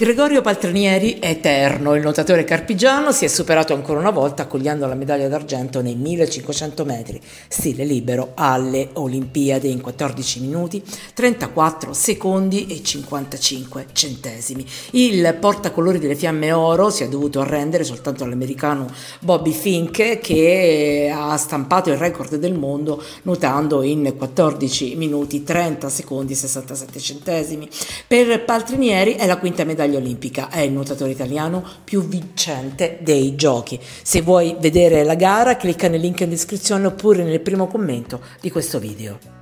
Gregorio Paltrinieri è eterno, il nuotatore carpigiano si è superato ancora una volta accogliendo la medaglia d'argento nei 1500 metri, stile libero alle Olimpiadi in 14 minuti, 34 secondi e 55 centesimi. Il portacolori delle fiamme oro si è dovuto arrendere soltanto all'americano Bobby Fink, che ha stampato il record del mondo nuotando in 14 minuti, 30 secondi e 67 centesimi. Per Paltrinieri è la quinta medaglia olimpica, è il nuotatore italiano più vincente dei giochi. Se vuoi vedere la gara, clicca nel link in descrizione oppure nel primo commento di questo video.